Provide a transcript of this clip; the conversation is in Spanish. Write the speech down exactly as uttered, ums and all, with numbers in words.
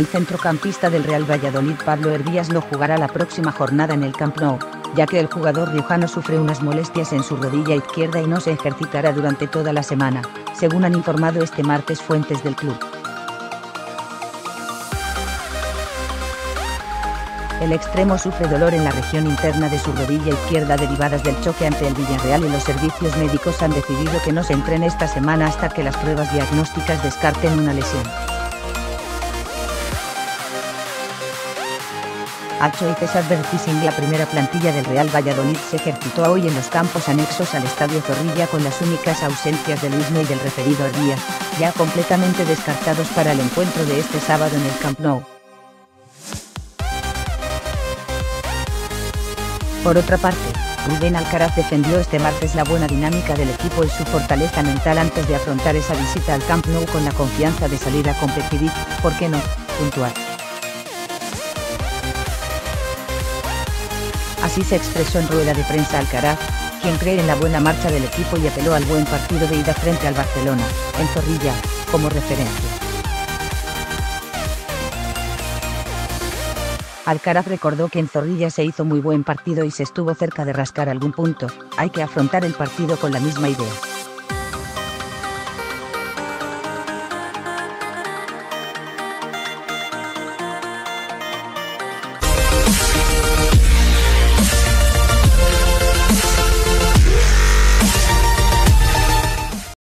El centrocampista del Real Valladolid Pablo Hervías no jugará la próxima jornada en el Camp Nou, ya que el jugador riojano sufre unas molestias en su rodilla izquierda y no se ejercitará durante toda la semana, según han informado este martes fuentes del club. El extremo sufre dolor en la región interna de su rodilla izquierda derivadas del choque ante el Villarreal y los servicios médicos han decidido que no se entrene esta semana hasta que las pruebas diagnósticas descarten una lesión. Acho y César Bertising. La primera plantilla del Real Valladolid se ejercitó hoy en los campos anexos al Estadio Zorrilla con las únicas ausencias de Luismi y del referido Hervías, ya completamente descartados para el encuentro de este sábado en el Camp Nou. Por otra parte, Rubén Alcaraz defendió este martes la buena dinámica del equipo y su fortaleza mental antes de afrontar esa visita al Camp Nou con la confianza de salir a competir y, ¿por qué no?, puntuar. Así se expresó en rueda de prensa Alcaraz, quien cree en la buena marcha del equipo y apeló al buen partido de ida frente al Barcelona, en Zorrilla, como referencia. Alcaraz recordó que en Zorrilla se hizo muy buen partido y se estuvo cerca de rascar algún punto, hay que afrontar el partido con la misma idea.